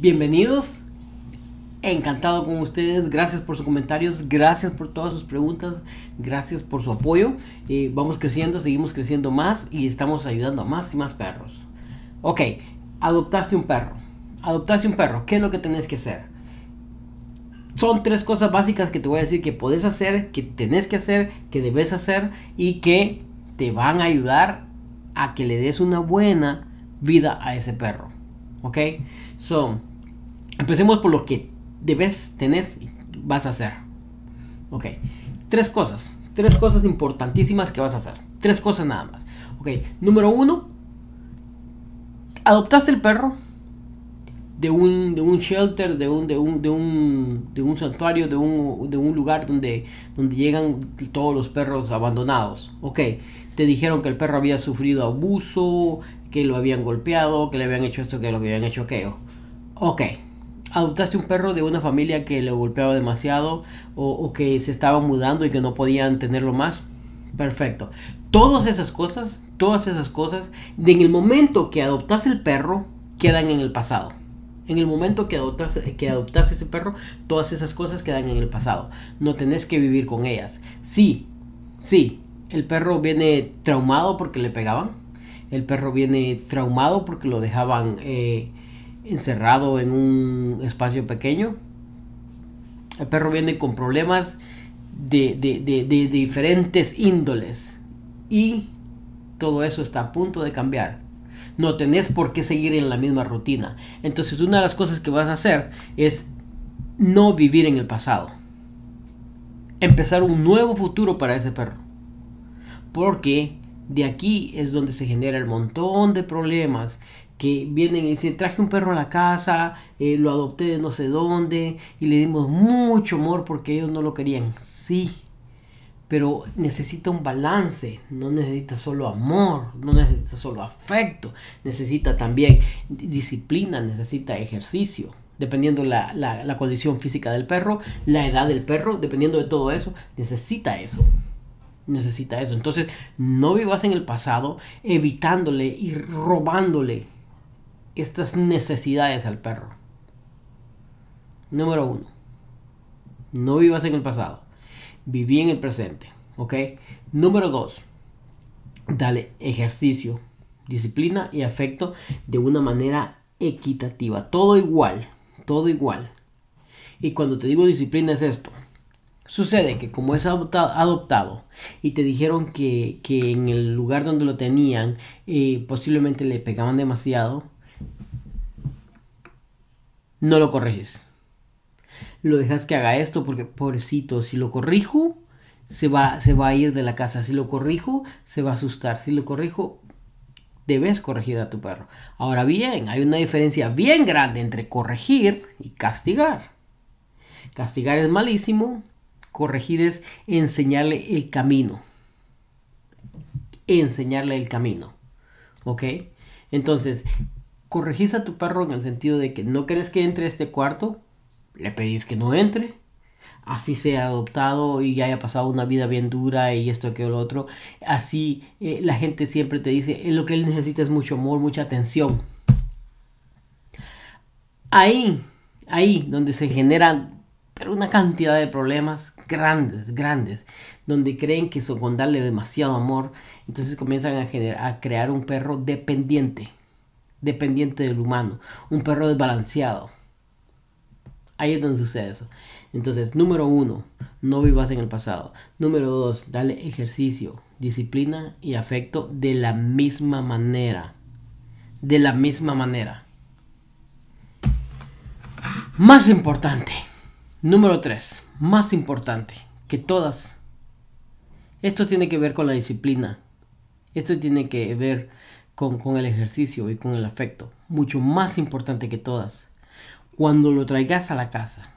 Bienvenidos, encantado con ustedes, gracias por sus comentarios, gracias por todas sus preguntas, gracias por su apoyo. Vamos creciendo, seguimos creciendo más y estamos ayudando a más y más perros. Ok, adoptaste un perro, ¿qué es lo que tenés que hacer? Son tres cosas básicas que te voy a decir que podés hacer, que tenés que hacer, que debes hacer y que te van a ayudar a que le des una buena vida a ese perro. Ok, so, empecemos por lo que debes, tenés y vas a hacer. Ok, tres cosas importantísimas que vas a hacer, tres cosas nada más. Ok, número 1, adoptaste el perro de un shelter, de un santuario, de un lugar donde llegan todos los perros abandonados. Ok, te dijeron que el perro había sufrido abuso, que lo habían golpeado, que le habían hecho esto, que lo habían hecho aquello. Ok, adoptaste un perro de una familia que lo golpeaba demasiado o que se estaba mudando y que no podían tenerlo más. Perfecto. Todas esas cosas, en el momento que adoptaste el perro, quedan en el pasado. En el momento que adoptaste ese perro, todas esas cosas quedan en el pasado. No tenés que vivir con ellas. Sí, el perro viene traumado porque le pegaban. El perro viene traumado porque lo dejaban encerrado en un espacio pequeño. El perro viene con problemas de diferentes índoles. Y todo eso está a punto de cambiar. No tenés por qué seguir en la misma rutina. Entonces, una de las cosas que vas a hacer es no vivir en el pasado. Empezar un nuevo futuro para ese perro. Porque de aquí es donde se genera el montón de problemas que vienen y dicen: traje un perro a la casa, lo adopté de no sé dónde y le dimos mucho amor porque ellos no lo querían. Sí, pero necesita un balance, no necesita solo amor, no necesita solo afecto, necesita también disciplina, necesita ejercicio. Dependiendo la condición física del perro, la edad del perro, dependiendo de todo eso, necesita eso. Entonces, no vivas en el pasado evitándole y robándole estas necesidades al perro. Número 1, no vivas en el pasado, viví en el presente. Ok, número 2, dale ejercicio, disciplina y afecto de una manera equitativa, todo igual. Y cuando te digo disciplina es esto: sucede que como es adoptado y te dijeron que en el lugar donde lo tenían posiblemente le pegaban demasiado, no lo corriges. Lo dejas que haga esto porque, pobrecito, si lo corrijo se va a ir de la casa, si lo corrijo se va a asustar, si lo corrijo. Debes corregir a tu perro. Ahora bien, hay una diferencia bien grande entre corregir y castigar. Castigar es malísimo. Corregir es enseñarle el camino. ¿Ok? Entonces, corregís a tu perro en el sentido de que no querés que entre a este cuarto. Le pedís que no entre. Así sea adoptado y haya pasado una vida bien dura y esto que lo otro. Así la gente siempre te dice: lo que él necesita es mucho amor, mucha atención. Ahí donde se generan pero una cantidad de problemas grandes, donde creen que con darle demasiado amor, entonces comienzan a crear un perro dependiente del humano, un perro desbalanceado. Ahí es donde sucede eso. Entonces, número 1, no vivas en el pasado. Número 2, dale ejercicio, disciplina y afecto de la misma manera. Más importante. Número 3, más importante que todas. Esto tiene que ver con la disciplina. Esto tiene que ver con el ejercicio y con el afecto. Mucho más importante que todas. Cuando lo traigas a la casa,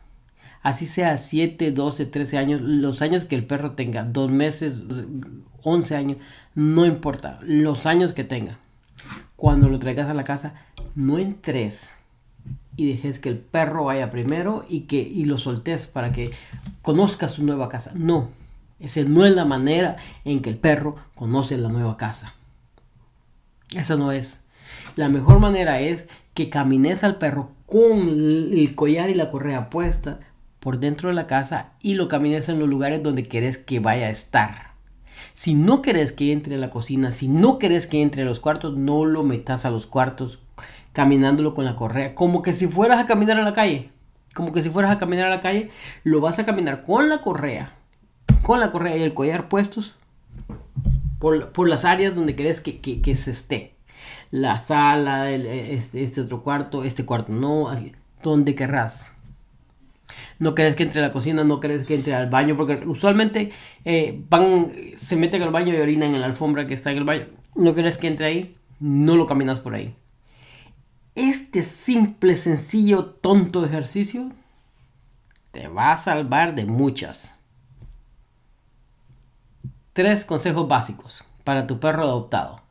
así sea 7, 12, 13 años, los años que el perro tenga, 2 meses, 11 años, no importa, los años que tenga. Cuando lo traigas a la casa, no entres y dejes que el perro vaya primero y lo soltes para que conozca su nueva casa. No, esa no es la manera en que el perro conoce la nueva casa. Esa no es. La mejor manera es que camines al perro con el collar y la correa puesta por dentro de la casa y lo camines en los lugares donde querés que vaya a estar. Si no querés que entre a la cocina, si no querés que entre a los cuartos, no lo metas a los cuartos caminándolo con la correa, como que si fueras a caminar a la calle. Como que si fueras a caminar a la calle, lo vas a caminar con la correa y el collar puestos por las áreas donde querés que se esté. La sala, este otro cuarto, este cuarto, no, donde querrás. No querés que entre a la cocina, no querés que entre al baño, porque usualmente se meten al baño y orinan en la alfombra que está en el baño. No querés que entre ahí, no lo caminas por ahí. Este simple, sencillo, tonto ejercicio te va a salvar de muchas. 3 consejos básicos para tu perro adoptado.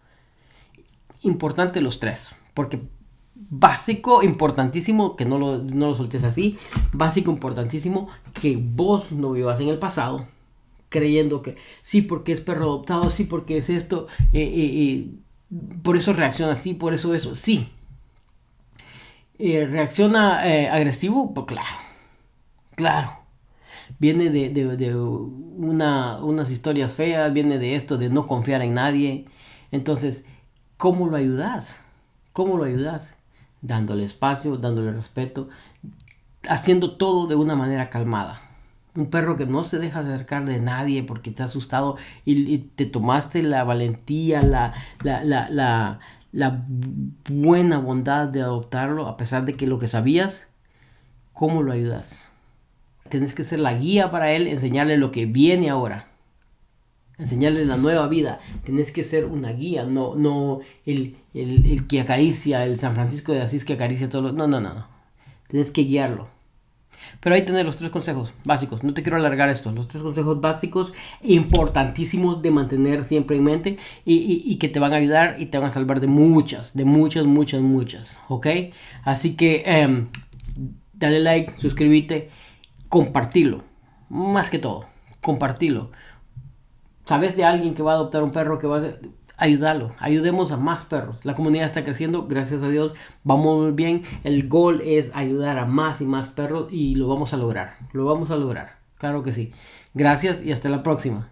Importante los 3, porque básico, importantísimo, que no lo soltes así. Básico, importantísimo, que vos no vivas en el pasado creyendo que sí porque es perro adoptado, sí porque es esto, por eso reacciona así, por eso eso, sí. ¿Reacciona agresivo? Pues claro, claro. Viene de unas historias feas, viene de esto, de no confiar en nadie. Entonces, ¿cómo lo ayudas? ¿Cómo lo ayudas? Dándole espacio, dándole respeto, haciendo todo de una manera calmada. Un perro que no se deja acercar de nadie porque te ha asustado y te tomaste la valentía, la buena bondad de adoptarlo a pesar de que lo que sabías, ¿cómo lo ayudas? Tienes que ser la guía para él, enseñarle lo que viene ahora, enseñarle la nueva vida. Tienes que ser una guía, no el que acaricia, el San Francisco de Asís que acaricia todos los... No. Tienes que guiarlo. Pero ahí tenés los 3 consejos básicos. No te quiero alargar esto. Los 3 consejos básicos importantísimos de mantener siempre en mente y que te van a ayudar y te van a salvar de muchas. ¿Ok? Así que dale like, suscríbete, compartilo. Más que todo, compartilo. ¿Sabes de alguien que va a adoptar un perro que va a... Ayúdalo, ayudemos a más perros. La comunidad está creciendo, gracias a Dios, vamos muy bien. El gol es ayudar a más y más perros y lo vamos a lograr. Claro que sí. Gracias y hasta la próxima.